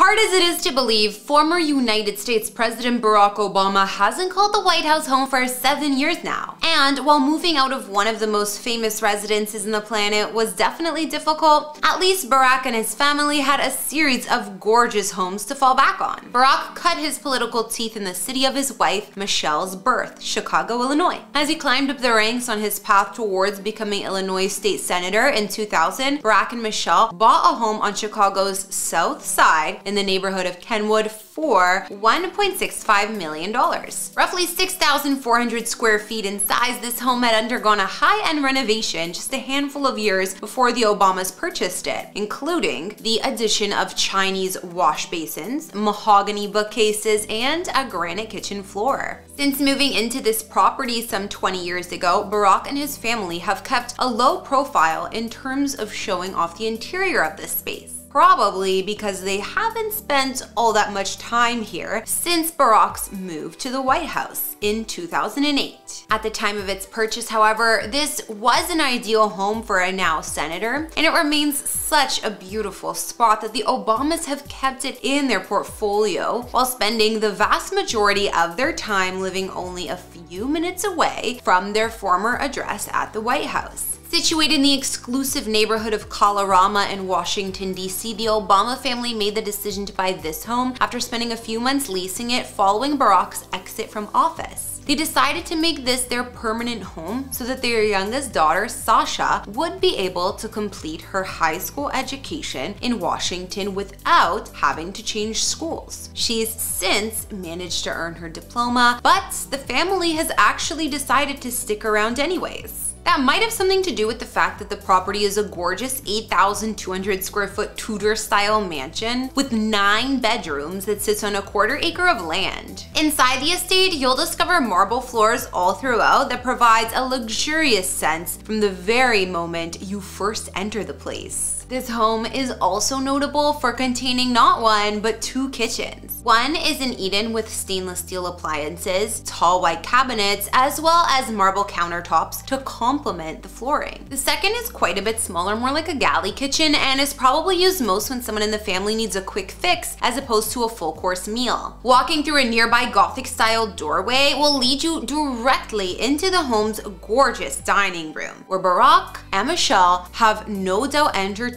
Hard as it is to believe, former United States President Barack Obama hasn't called the White House home for 7 years now. And while moving out of one of the most famous residences on the planet was definitely difficult, at least Barack and his family had a series of gorgeous homes to fall back on. Barack cut his political teeth in the city of his wife, Michelle's birth, Chicago, Illinois. As he climbed up the ranks on his path towards becoming Illinois State Senator in 2000, Barack and Michelle bought a home on Chicago's South Side in the neighborhood of Kenwood for $1.65 million. Roughly 6,400 square feet in size, this home had undergone a high-end renovation just a handful of years before the Obamas purchased it, including the addition of Chinese wash basins, mahogany bookcases, and a granite kitchen floor. Since moving into this property some 20 years ago, Barack and his family have kept a low profile in terms of showing off the interior of this space. Probably because they haven't spent all that much time here since Barack's move to the White House in 2008. At the time of its purchase, however, this was an ideal home for a now senator, and it remains such a beautiful spot that the Obamas have kept it in their portfolio while spending the vast majority of their time living only a few minutes away from their former address at the White House. Situated in the exclusive neighborhood of Kalorama in Washington, D.C., the Obama family made the decision to buy this home after spending a few months leasing it following Barack's exit from office. They decided to make this their permanent home so that their youngest daughter, Sasha, would be able to complete her high school education in Washington without having to change schools. She's since managed to earn her diploma, but the family has actually decided to stick around anyways. That might have something to do with the fact that the property is a gorgeous 8,200 square foot Tudor-style mansion with 9 bedrooms that sits on a quarter-acre of land. Inside the estate, you'll discover marble floors all throughout that provides a luxurious sense from the very moment you first enter the place. This home is also notable for containing not one, but 2 kitchens. One is an Eden with stainless steel appliances, tall white cabinets, as well as marble countertops to complement the flooring. The second is quite a bit smaller, more like a galley kitchen, and is probably used most when someone in the family needs a quick fix as opposed to a full course meal. Walking through a nearby Gothic style doorway will lead you directly into the home's gorgeous dining room, where Barack and Michelle have no doubt entered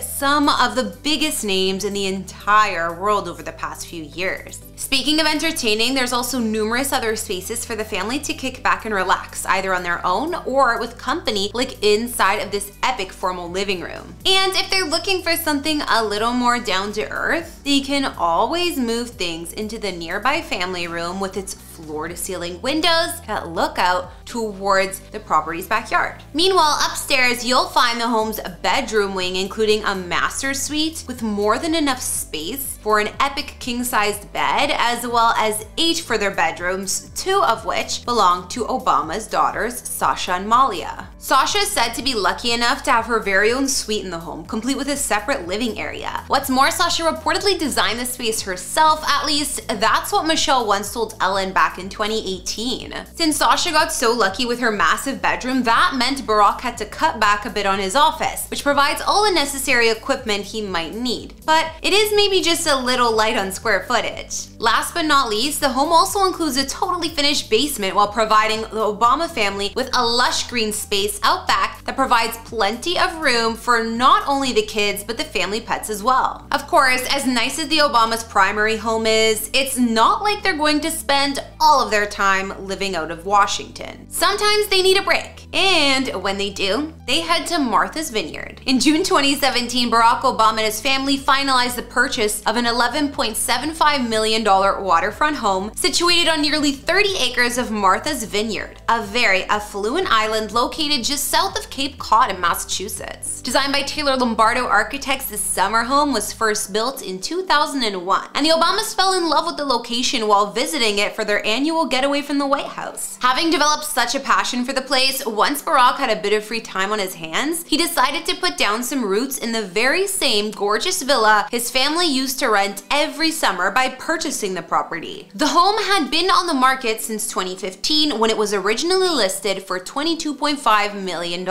some of the biggest names in the entire world over the past few years. Speaking of entertaining, there's also numerous other spaces for the family to kick back and relax, either on their own or with company, like inside of this epic formal living room. And if they're looking for something a little more down to earth, they can always move things into the nearby family room with its floor-to-ceiling windows that look out towards the property's backyard. Meanwhile, upstairs, you'll find the home's bedroom wing, including a master suite with more than enough space for an epic king-sized bed, as well as 8 further bedrooms, 2 of which belong to Obama's daughters, Sasha and Malia. Sasha is said to be lucky enough to have her very own suite in the home, complete with a separate living area. What's more, Sasha reportedly designed the space herself, at least that's what Michelle once told Ellen back in 2018. Since Sasha got so lucky with her massive bedroom, that meant Barack had to cut back a bit on his office, which provides all the necessary equipment he might need. But it is maybe just a little light on square footage. Last but not least, the home also includes a totally finished basement while providing the Obama family with a lush green space out back that provides plenty of room for not only the kids, but the family pets as well. Of course, as nice as the Obamas' primary home is, it's not like they're going to spend all of their time living out of Washington. Sometimes they need a break, and when they do, they head to Martha's Vineyard. In June 2017, Barack Obama and his family finalized the purchase of an $11.75 million waterfront home situated on nearly 30 acres of Martha's Vineyard, a very affluent island located just south of Cape Cod in Massachusetts. Designed by Taylor Lombardo Architects, this summer home was first built in 2001, and the Obamas fell in love with the location while visiting it for their annual getaway from the White House. Having developed such a passion for the place, once Barack had a bit of free time on his hands, he decided to put down some roots in the very same gorgeous villa his family used to rent every summer by purchasing the property. The home had been on the market since 2015, when it was originally listed for $22.5 million.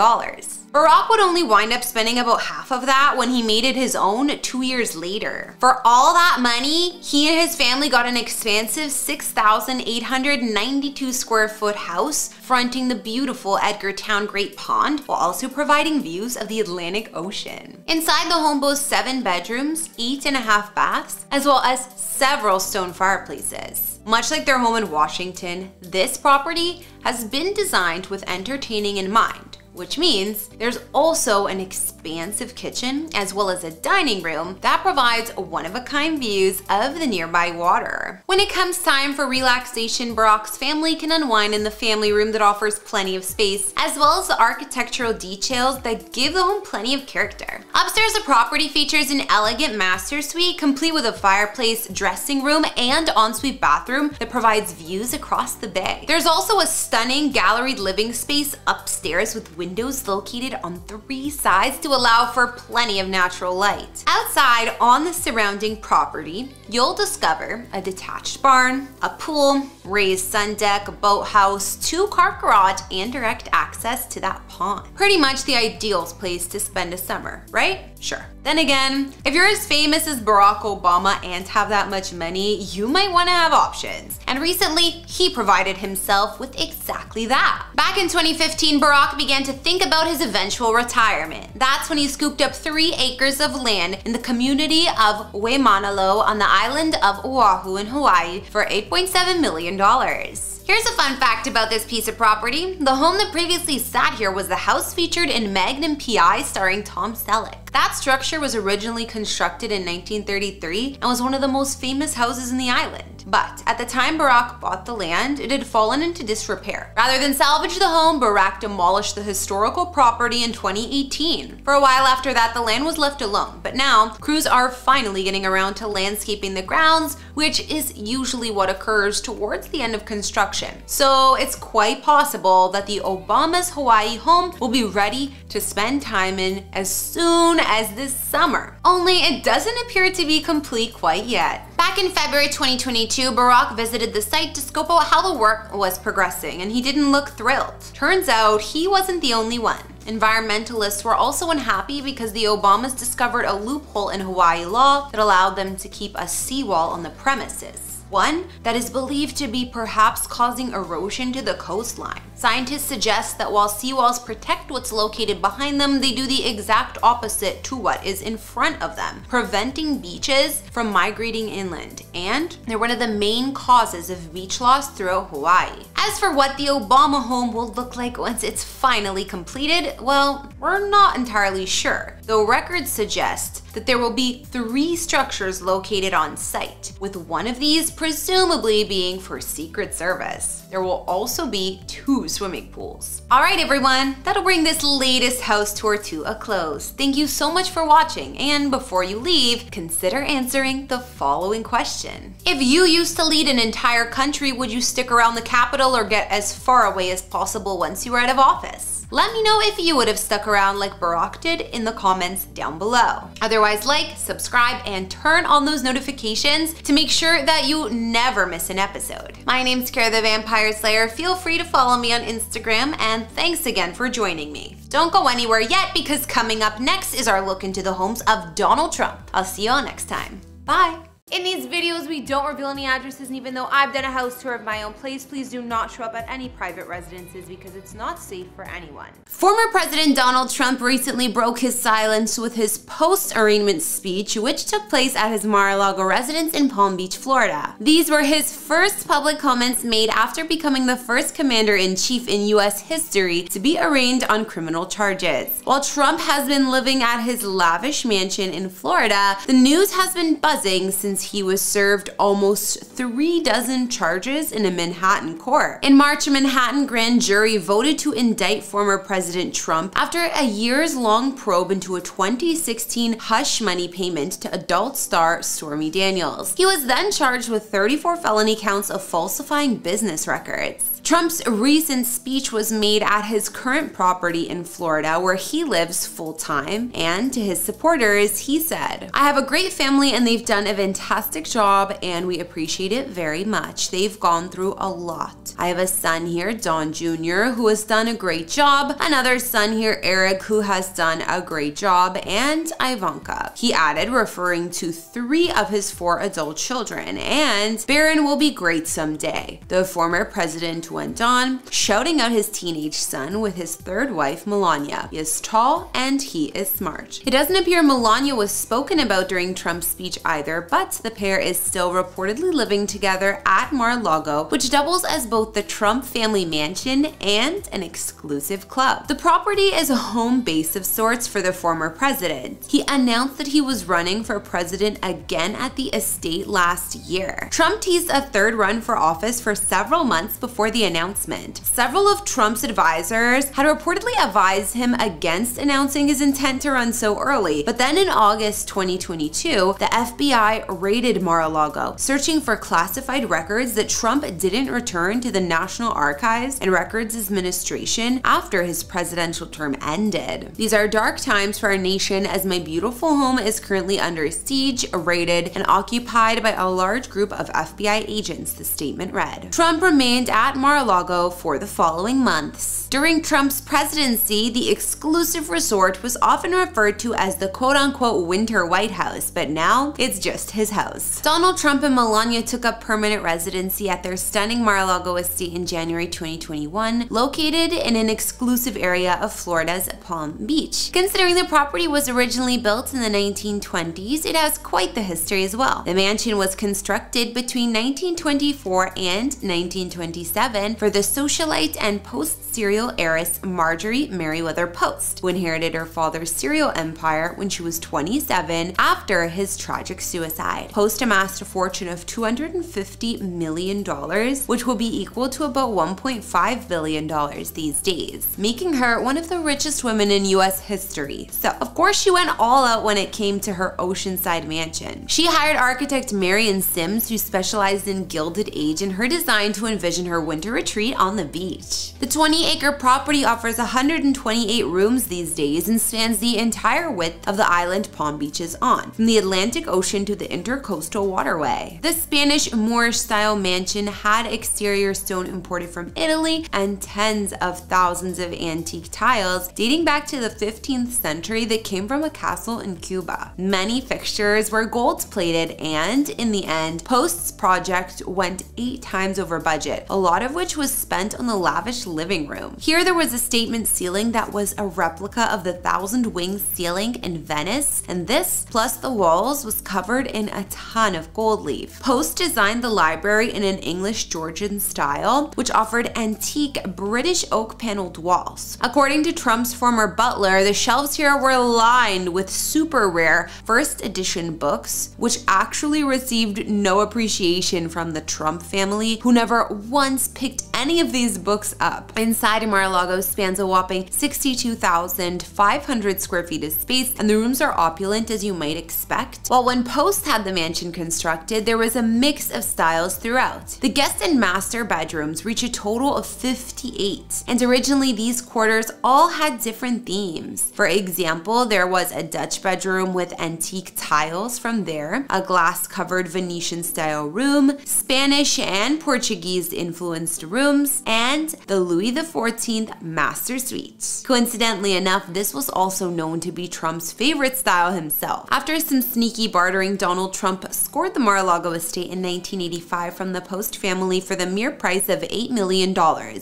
Barack would only wind up spending about half of that when he made it his own 2 years later. For all that money, he and his family got an expansive 6,892 square foot house fronting the beautiful Edgartown Great Pond while also providing views of the Atlantic Ocean. Inside the home boasts 7 bedrooms, 8.5 baths, as well as several stone fireplaces. Much like their home in Washington, this property has been designed with entertaining in mind, which means there's also an expansive kitchen as well as a dining room that provides one-of-a-kind views of the nearby water. When it comes time for relaxation, Barack's family can unwind in the family room that offers plenty of space, as well as the architectural details that give the home plenty of character. Upstairs, the property features an elegant master suite complete with a fireplace, dressing room, and ensuite bathroom that provides views across the bay. There's also a stunning galleried living space upstairs with windows located on 3 sides to allow for plenty of natural light. Outside on the surrounding property, you'll discover a detached barn, a pool, raised sun deck, a boathouse, 2-car garage, and direct access to that pond. Pretty much the ideal place to spend a summer, right? Sure. Then again, if you're as famous as Barack Obama and have that much money, you might want to have options. And recently, he provided himself with exactly that. Back in 2015, Barack began to think about his eventual retirement. That's when he scooped up 3 acres of land in the community of Waimanalo on the island of Oahu in Hawaii for $8.7 million. Here's a fun fact about this piece of property. The home that previously sat here was the house featured in Magnum P.I. starring Tom Selleck. That structure was originally constructed in 1933 and was one of the most famous houses in the island. But at the time Barack bought the land, it had fallen into disrepair. Rather than salvage the home, Barack demolished the historical property in 2018. For a while after that, the land was left alone, but now crews are finally getting around to landscaping the grounds, which is usually what occurs towards the end of construction. So it's quite possible that the Obama's Hawaii home will be ready to spend time in as soon as this summer. Only it doesn't appear to be complete quite yet. Back in February 2022, Barack visited the site to scope out how the work was progressing, and he didn't look thrilled. Turns out he wasn't the only one. Environmentalists were also unhappy because the Obamas discovered a loophole in Hawaii law that allowed them to keep a seawall on the premises. One that is believed to be perhaps causing erosion to the coastline. Scientists suggest that while seawalls protect what's located behind them, they do the exact opposite to what is in front of them, preventing beaches from migrating inland. And they're one of the main causes of beach loss throughout Hawaii. As for what the Obama home will look like once it's finally completed, well, we're not entirely sure, though records suggest that there will be 3 structures located on site, with one of these presumably being for Secret Service. There will also be 2 swimming pools. All right, everyone, that'll bring this latest house tour to a close. Thank you so much for watching, and before you leave, consider answering the following question. If you used to lead an entire country, would you stick around the capital or get as far away as possible once you were out of office? Let me know if you would have stuck around like Barack did in the comments down below. Otherwise, like, subscribe, and turn on those notifications to make sure that you never miss an episode. My name's Kara the Vampire Slayer. Feel free to follow me on Instagram, and thanks again for joining me. Don't go anywhere yet, because coming up next is our look into the homes of Donald Trump. I'll see y'all next time. Bye. In these videos, we don't reveal any addresses, and even though I've done a house tour of my own place, please do not show up at any private residences because it's not safe for anyone. Former President Donald Trump recently broke his silence with his post-arraignment speech, which took place at his Mar-a-Lago residence in Palm Beach, Florida. These were his first public comments made after becoming the first commander-in-chief in U.S. history to be arraigned on criminal charges. While Trump has been living at his lavish mansion in Florida, the news has been buzzing since he was served almost 3 dozen charges in a Manhattan court. In March, a Manhattan grand jury voted to indict former President Trump after a years-long probe into a 2016 hush money payment to adult star Stormy Daniels. He was then charged with 34 felony counts of falsifying business records. Trump's recent speech was made at his current property in Florida, where he lives full-time, and to his supporters, he said, "I have a great family and they've done a fantastic job and we appreciate it very much. They've gone through a lot. I have a son here, Don Jr., who has done a great job, another son here, Eric, who has done a great job, and Ivanka," he added, referring to 3 of his 4 adult children, and Barron will be great someday. The former president went on, shouting out his teenage son with his 3rd wife, Melania. He is tall and he is smart. It doesn't appear Melania was spoken about during Trump's speech either, but the pair is still reportedly living together at Mar-a-Lago, which doubles as both the Trump family mansion and an exclusive club. The property is a home base of sorts for the former president. He announced that he was running for president again at the estate last year. Trump teased a 3rd run for office for several months before the announcement. Several of Trump's advisors had reportedly advised him against announcing his intent to run so early, but then in August 2022, the FBI raided Mar-a-Lago, searching for classified records that Trump didn't return to the National Archives and Records Administration after his presidential term ended. "These are dark times for our nation, as my beautiful home is currently under siege, raided, and occupied by a large group of FBI agents," the statement read. Trump remained at Mar-a-Lago for the following months. During Trump's presidency, the exclusive resort was often referred to as the quote-unquote winter White House, but now it's just his house. Donald Trump and Melania took up permanent residency at their stunning Mar-a-Lago estate in January 2021, located in an exclusive area of Florida's Palm Beach. Considering the property was originally built in the 1920s, it has quite the history as well. The mansion was constructed between 1924 and 1927 for the socialite and post-serial heiress Marjorie Merriweather Post, who inherited her father's serial empire when she was 27 after his tragic suicide. Post amassed a fortune of $250 million, which will be equal to about $1.5 billion these days, making her one of the richest women in US history. So of course she went all out when it came to her Oceanside mansion. She hired architect Marion Sims, who specialized in Gilded Age and her design to envision her winter retreat on the beach. The 20-acre property offers 128 rooms these days and spans the entire width of the island Palm Beach is on, from the Atlantic Ocean to the Intercoastal Waterway. The Spanish Moorish-style mansion had exterior stone imported from Italy and tens of thousands of antique tiles dating back to the 15th century that came from a castle in Cuba. Many fixtures were gold-plated and, in the end, Post's project went 8 times over budget, a lot of which was spent on the lavish living room. Here there was a statement ceiling that was a replica of the Thousand Wings ceiling in Venice, and this, plus the walls, was covered in a ton of gold leaf. Post designed the library in an English Georgian style, which offered antique British oak paneled walls. According to Trump's former butler, the shelves here were lined with super rare first edition books, which actually received no appreciation from the Trump family, who never once picked any of these books up. Inside Mar-a-Lago spans a whopping 62,500 square feet of space, and the rooms are opulent as you might expect. While when Post had the mansion constructed, there was a mix of styles throughout. The guest and master bedrooms reach a total of 58, and originally these quarters all had different themes. For example, there was a Dutch bedroom with antique tiles from there, a glass-covered Venetian-style room, Spanish and Portuguese-influenced rooms, and the Louis XIV master suite. Coincidentally enough, this was also known to be Trump's favorite style himself. After some sneaky bartering, Donald Trump scored the Mar-a-Lago estate in 1985 from the Post family for the mere price of $8 million,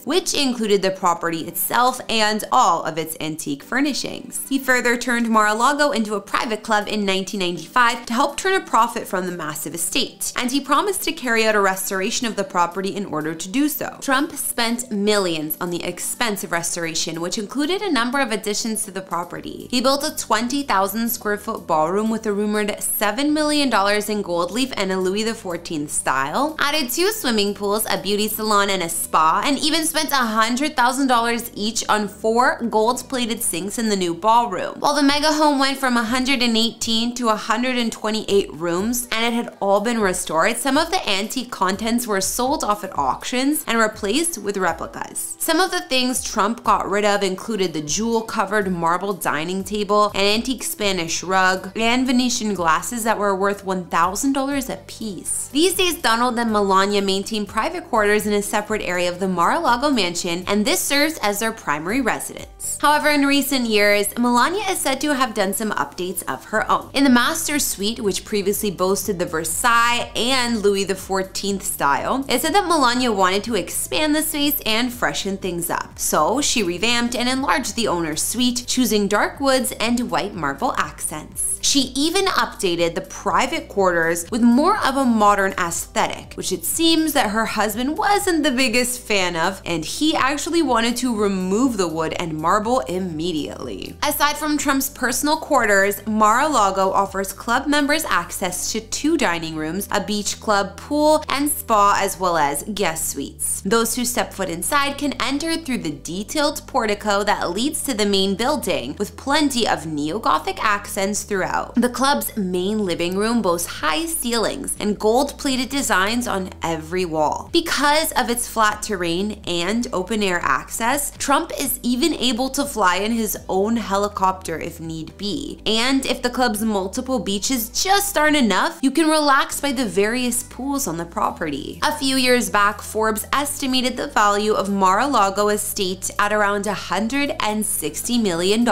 which included the property itself and all of its antique furnishings. He further turned Mar-a-Lago into a private club in 1995 to help turn a profit from the massive estate, and he promised to carry out a restoration of the property in order to do so. Trump spent millions on the expensive restoration, which included a number of additions to the property. He built a 20,000 square foot ballroom with a rumored $7 million in gold leaf and a Louis XIV style, added 2 swimming pools, a beauty salon, and a spa, and even spent $100,000 each on 4 gold-plated sinks in the new ballroom. While the mega home went from 118 to 128 rooms, and it had all been restored, some of the antique contents were sold off at auctions and and replaced with replicas. Some of the things Trump got rid of included the jewel-covered marble dining table, an antique Spanish rug, and Venetian glasses that were worth $1,000 a piece. These days, Donald and Melania maintain private quarters in a separate area of the Mar-a-Lago mansion, and this serves as their primary residence. However, in recent years, Melania is said to have done some updates of her own. In the master suite, which previously boasted the Versailles and Louis XIV style, it said that Melania wanted to expand the space and freshen things up. So she revamped and enlarged the owner's suite, choosing dark woods and white marble accents. She even updated the private quarters with more of a modern aesthetic, which it seems that her husband wasn't the biggest fan of, and he actually wanted to remove the wood and marble immediately. Aside from Trump's personal quarters, Mar-a-Lago offers club members access to 2 dining rooms, a beach club, pool, and spa, as well as guest suites. Those who step foot inside can enter through the detailed portico that leads to the main building, with plenty of neo-Gothic accents throughout. The club's main living room boasts high ceilings and gold-plated designs on every wall. Because of its flat terrain and open-air access, Trump is even able to fly in his own helicopter if need be. And if the club's multiple beaches just aren't enough, you can relax by the various pools on the property. A few years back, Forbes estimated the value of Mar-a-Lago estate at around $160 million,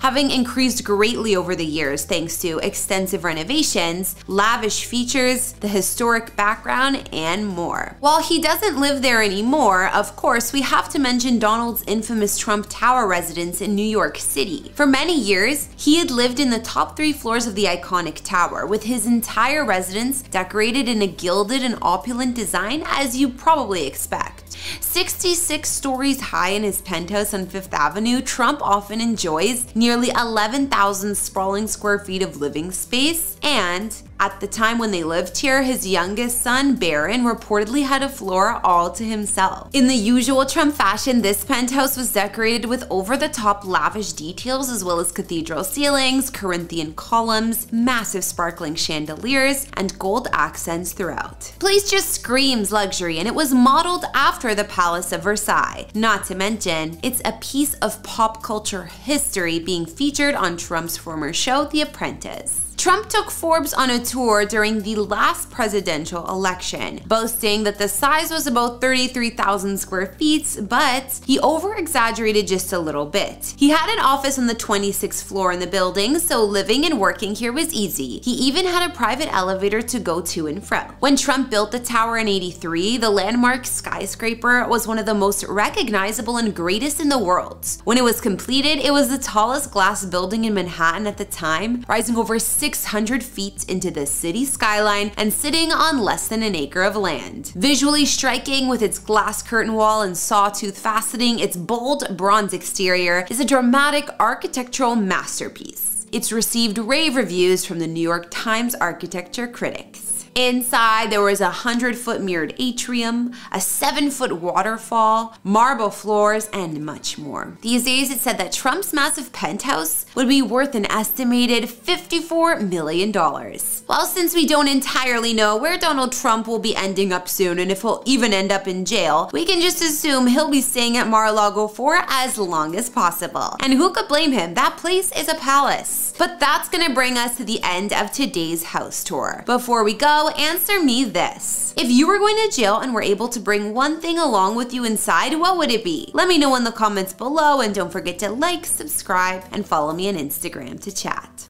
having increased greatly over the years thanks to extensive renovations, lavish features, the historic background, and more. While he doesn't live there anymore, of course, we have to mention Donald's infamous Trump Tower residence in New York City. For many years, he had lived in the top 3 floors of the iconic tower, with his entire residence decorated in a gilded and opulent design, as you probably expect. 66 stories high in his penthouse on Fifth Avenue, Trump often enjoys nearly 11,000 sprawling square feet of living space, and at the time when they lived here, his youngest son, Barron, reportedly had a floor all to himself. In the usual Trump fashion, this penthouse was decorated with over-the-top lavish details, as well as cathedral ceilings, Corinthian columns, massive sparkling chandeliers, and gold accents throughout. The place just screams luxury, and it was modeled after the Palace of Versailles. Not to mention, it's a piece of pop culture history, being featured on Trump's former show, The Apprentice. Trump took Forbes on a tour during the last presidential election, boasting that the size was about 33,000 square feet, but he over-exaggerated just a little bit. He had an office on the 26th floor in the building, so living and working here was easy. He even had a private elevator to go to and from. When Trump built the tower in '83, the landmark skyscraper was one of the most recognizable and greatest in the world. When it was completed, it was the tallest glass building in Manhattan at the time, rising over 600 feet into the city skyline and sitting on less than an acre of land. Visually striking with its glass curtain wall and sawtooth faceting, its bold bronze exterior is a dramatic architectural masterpiece. It's received rave reviews from the New York Times architecture critics. Inside, there was a 100-foot mirrored atrium, a 7-foot waterfall, marble floors, and much more. These days, it's said that Trump's massive penthouse would be worth an estimated $54 million. Well, since we don't entirely know where Donald Trump will be ending up soon and if he'll even end up in jail, we can just assume he'll be staying at Mar-a-Lago for as long as possible. And who could blame him? That place is a palace. But that's gonna bring us to the end of today's house tour. Before we go, answer me this. If you were going to jail and were able to bring one thing along with you inside, what would it be? Let me know in the comments below, and don't forget to like, subscribe, and follow me on Instagram to chat.